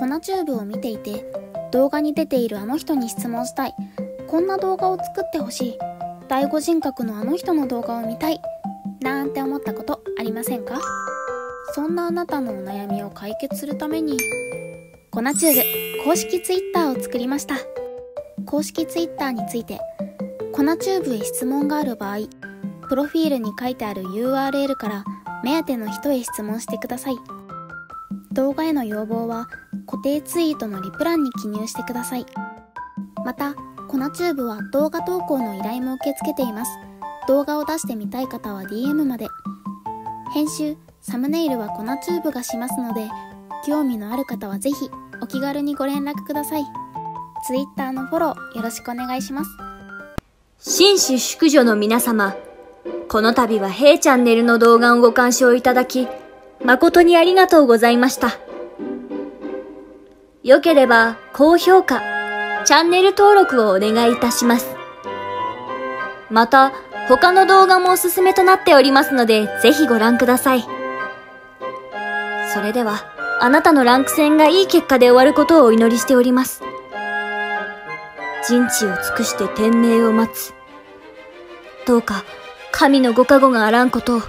粉チューブを見ていて、動画に出ているあの人に質問したい。こんな動画を作ってほしい。第五人格のあの人の動画を見たい。なんて思ったことありませんか？そんなあなたのお悩みを解決するために、粉チューブ公式ツイッターを作りました。公式ツイッターについて、粉チューブへ質問がある場合、プロフィールに書いてある URL から目当ての人へ質問してください。動画への要望は固定ツイートのリプ欄に記入してください。また、粉チューブは動画投稿の依頼も受け付けています。動画を出してみたい方は DM まで。編集、サムネイルは粉チューブがしますので、興味のある方はぜひお気軽にご連絡ください。Twitter のフォローよろしくお願いします。紳士淑女の皆様、この度は弊チャンネルの動画をご鑑賞いただき、誠にありがとうございました。よければ高評価、チャンネル登録をお願いいたします。また、他の動画もおすすめとなっておりますので、ぜひご覧ください。それでは、あなたのランク戦がいい結果で終わることをお祈りしております。人知を尽くして天命を待つ。どうか、神のご加護があらんことを。